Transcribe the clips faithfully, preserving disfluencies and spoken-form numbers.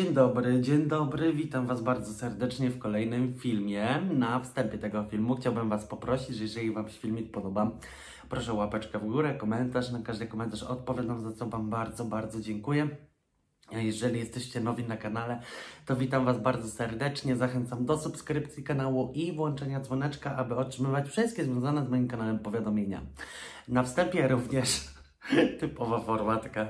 Dzień dobry, dzień dobry, witam Was bardzo serdecznie w kolejnym filmie. Na wstępie tego filmu chciałbym Was poprosić, że jeżeli Wam się filmik podoba, proszę o łapeczkę w górę, komentarz, na każdy komentarz odpowiadam, za co Wam bardzo, bardzo dziękuję. Jeżeli jesteście nowi na kanale, to witam Was bardzo serdecznie, zachęcam do subskrypcji kanału i włączenia dzwoneczka, aby otrzymywać wszystkie związane z moim kanałem powiadomienia. Na wstępie również... typowa formatka.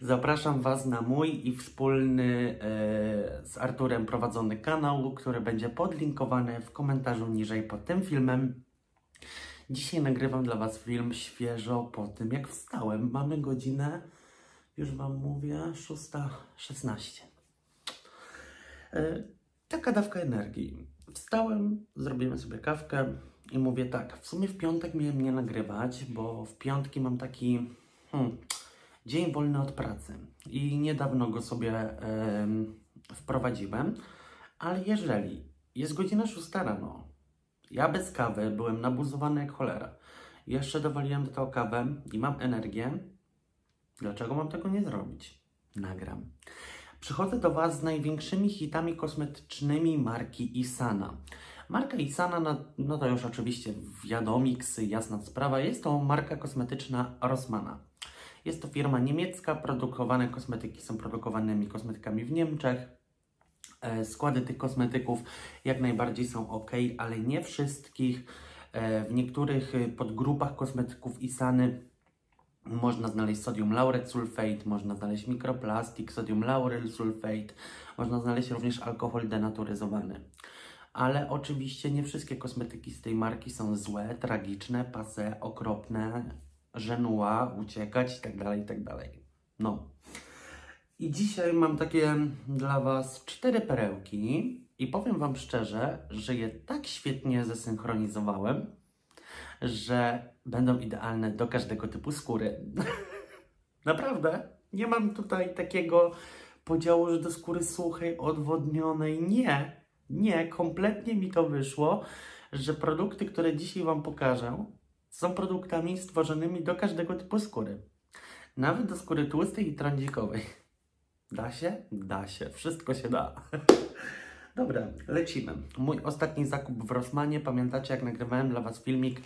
Zapraszam Was na mój i wspólny yy, z Arturem prowadzony kanał, który będzie podlinkowany w komentarzu niżej pod tym filmem. Dzisiaj nagrywam dla Was film świeżo po tym, jak wstałem. Mamy godzinę, już Wam mówię, szósta szesnaście. Yy, taka dawka energii. Wstałem, zrobiłem sobie kawkę i mówię tak, w sumie w piątek miałem nie nagrywać, bo w piątki mam taki hmm, dzień wolny od pracy i niedawno go sobie yy, wprowadziłem, ale jeżeli jest godzina szósta rano, ja bez kawy byłem nabuzowany jak cholera, jeszcze dowaliłem do tego kawę i mam energię, dlaczego mam tego nie zrobić? Nagram. Przychodzę do Was z największymi hitami kosmetycznymi marki Isana. Marka Isana, no, no to już oczywiście wiadomix, jasna sprawa, jest to marka kosmetyczna Rossmanna. Jest to firma niemiecka, produkowane kosmetyki są produkowanymi kosmetykami w Niemczech. E, składy tych kosmetyków jak najbardziej są ok, ale nie wszystkich. E, w niektórych podgrupach kosmetyków Isany można znaleźć sodium lauryl sulfate, można znaleźć mikroplastik, sodium lauryl sulfate, można znaleźć również alkohol denaturyzowany. Ale oczywiście nie wszystkie kosmetyki z tej marki są złe, tragiczne, passe, okropne, żenua, uciekać itd., itd. No. I dzisiaj mam takie dla Was cztery perełki i powiem Wam szczerze, że je tak świetnie zesynchronizowałem, że będą idealne do każdego typu skóry. Naprawdę, nie mam tutaj takiego podziału, że do skóry suchej, odwodnionej, nie. Nie, kompletnie mi to wyszło, że produkty, które dzisiaj Wam pokażę, są produktami stworzonymi do każdego typu skóry. Nawet do skóry tłustej i trądzikowej. Da się? Da się. Wszystko się da. Dobra, lecimy. Mój ostatni zakup w Rossmannie. Pamiętacie, jak nagrywałem dla Was filmik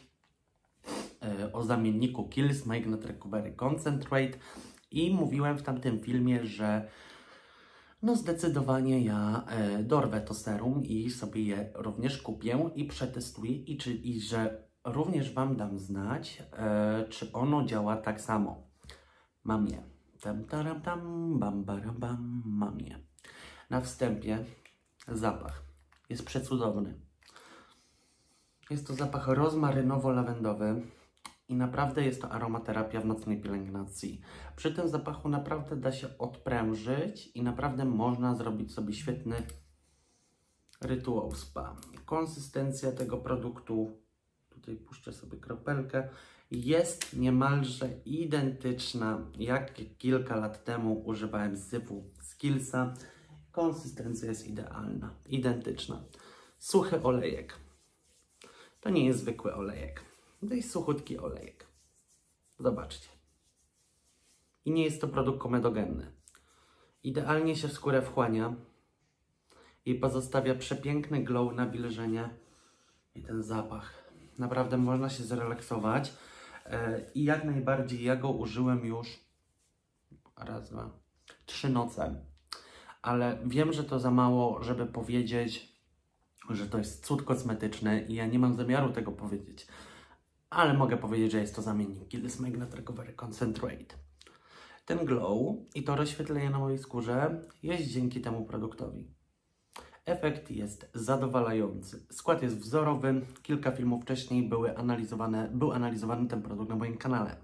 yy, o zamienniku Kiehl's Magnet Recovery Concentrate i mówiłem w tamtym filmie, że no zdecydowanie ja e, dorwę to serum i sobie je również kupię i przetestuję i, czy, i że również Wam dam znać, e, czy ono działa tak samo. Mam je. Tam, taram, tam, bam, baram, bam, mam je. Na wstępie zapach. Jest przecudowny. Jest to zapach rozmarynowo-lawendowy. I naprawdę jest to aromaterapia w nocnej pielęgnacji. Przy tym zapachu naprawdę da się odprężyć i naprawdę można zrobić sobie świetny rytuał spa. Konsystencja tego produktu, tutaj puszczę sobie kropelkę, jest niemalże identyczna, jak kilka lat temu używałem Zyfu Skilsa. Konsystencja jest idealna, identyczna. Suchy olejek. To nie jest zwykły olejek. To jest suchutki olejek. Zobaczcie. I nie jest to produkt komedogenny. Idealnie się w skórę wchłania i pozostawia przepiękny glow, nawilżenie i ten zapach. Naprawdę można się zrelaksować i jak najbardziej ja go użyłem już raz, dwa, trzy noce. Ale wiem, że to za mało, żeby powiedzieć, że to jest cud kosmetyczny i ja nie mam zamiaru tego powiedzieć. Ale mogę powiedzieć, że jest to zamiennik Kiehl's Magnet Recovery Concentrate. Ten glow i to rozświetlenie na mojej skórze jest dzięki temu produktowi. Efekt jest zadowalający. Skład jest wzorowy. Kilka filmów wcześniej były analizowane, był analizowany ten produkt na moim kanale.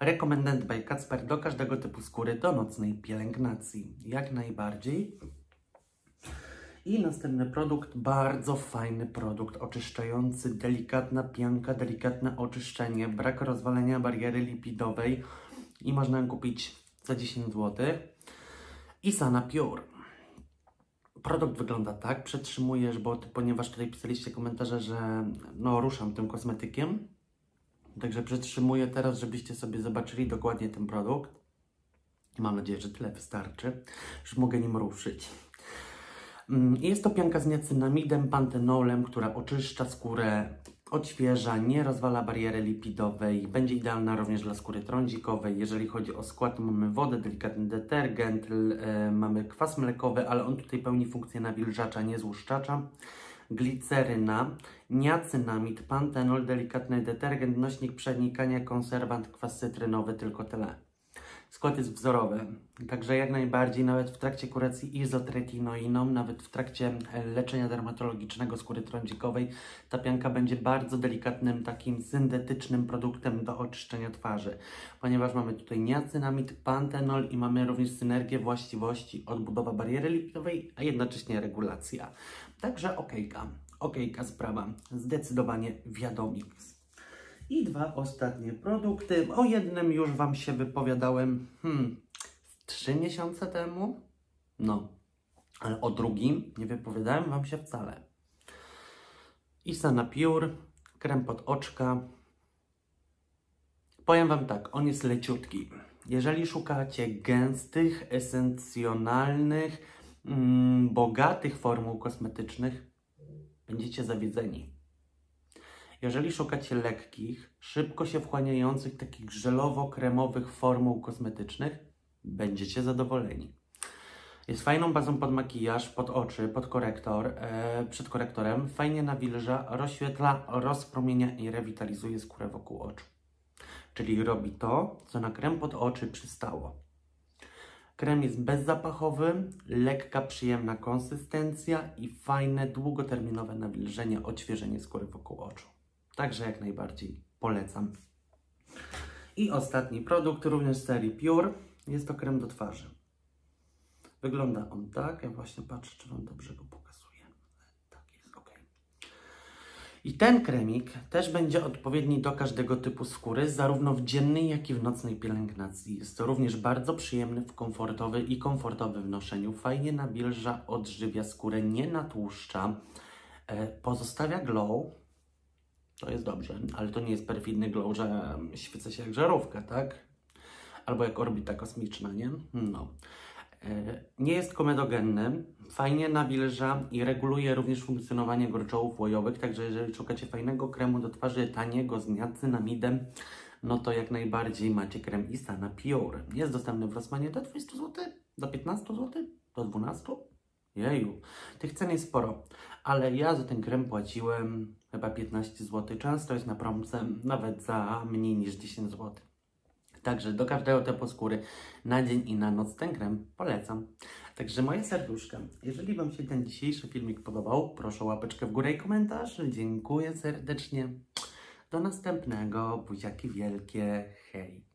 Recommended by Kacper do każdego typu skóry, do nocnej pielęgnacji. Jak najbardziej. I następny produkt, bardzo fajny produkt, oczyszczający, delikatna pianka, delikatne oczyszczenie, brak rozwalenia bariery lipidowej i można ją kupić za dziesięć złotych. Isana Pure. Produkt wygląda tak, przetrzymujesz, bo ponieważ tutaj pisaliście komentarze, że no ruszam tym kosmetykiem, także przetrzymuję teraz, żebyście sobie zobaczyli dokładnie ten produkt. I mam nadzieję, że tyle wystarczy, już mogę nim ruszyć. Jest to pianka z niacinamidem, pantenolem, która oczyszcza skórę, odświeża, nie rozwala bariery lipidowej. Będzie idealna również dla skóry trądzikowej. Jeżeli chodzi o skład, mamy wodę, delikatny detergent, yy, mamy kwas mlekowy, ale on tutaj pełni funkcję nawilżacza, nie złuszczacza. Gliceryna, niacynamid, pantenol, delikatny detergent, nośnik przenikania, konserwant, kwas cytrynowy, tylko tyle. Skład jest wzorowy, także jak najbardziej, nawet w trakcie kuracji izotretinoiną, nawet w trakcie leczenia dermatologicznego skóry trądzikowej, ta pianka będzie bardzo delikatnym, takim syntetycznym produktem do oczyszczenia twarzy, ponieważ mamy tutaj niacynamid, pantenol i mamy również synergię właściwości odbudowa bariery lipidowej, a jednocześnie regulacja. Także okejka, okejka sprawa, zdecydowanie wiadomik. I dwa ostatnie produkty. O jednym już Wam się wypowiadałem hmm, trzy miesiące temu. No, ale o drugim nie wypowiadałem Wam się wcale. Isana Pure, krem pod oczka. Powiem Wam tak, on jest leciutki. Jeżeli szukacie gęstych, esencjonalnych, mm, bogatych formuł kosmetycznych, będziecie zawiedzeni. Jeżeli szukacie lekkich, szybko się wchłaniających, takich żelowo-kremowych formuł kosmetycznych, będziecie zadowoleni. Jest fajną bazą pod makijaż, pod oczy, pod korektor, e, przed korektorem. Fajnie nawilża, rozświetla, rozpromienia i rewitalizuje skórę wokół oczu. Czyli robi to, co na krem pod oczy przystało. Krem jest bezzapachowy, lekka, przyjemna konsystencja i fajne, długoterminowe nawilżenie, odświeżenie skóry wokół oczu. Także jak najbardziej polecam. I ostatni produkt, również z serii Pure, jest to krem do twarzy. Wygląda on tak, ja właśnie patrzę, czy Wam dobrze go pokazuję. Tak jest, ok. I ten kremik też będzie odpowiedni do każdego typu skóry, zarówno w dziennej, jak i w nocnej pielęgnacji. Jest to również bardzo przyjemny, komfortowy i komfortowy w noszeniu. Fajnie nawilża, odżywia skórę, nie natłuszcza, pozostawia glow. To jest dobrze, ale to nie jest perfidny glow, że świecę się jak żarówka, tak? Albo jak orbita kosmiczna, nie? No. Nie jest komedogenny, fajnie nawilża i reguluje również funkcjonowanie gruczołów łojowych, także jeżeli szukacie fajnego kremu do twarzy, taniego, z niacynamidem, no to jak najbardziej macie krem Isana Pure. Jest dostępny w Rossmanie do dwudziestu złotych, do piętnastu złotych, do dwunastu złotych. Jeju, tych cen jest sporo, ale ja za ten krem płaciłem chyba piętnaście złotych, często jest na promce nawet za mniej niż dziesięć złotych. Także do każdego typu skóry na dzień i na noc ten krem polecam. Także moje serduszka, jeżeli Wam się ten dzisiejszy filmik podobał, proszę o łapeczkę w górę i komentarz. Dziękuję serdecznie. Do następnego. Buziaki wielkie. Hej.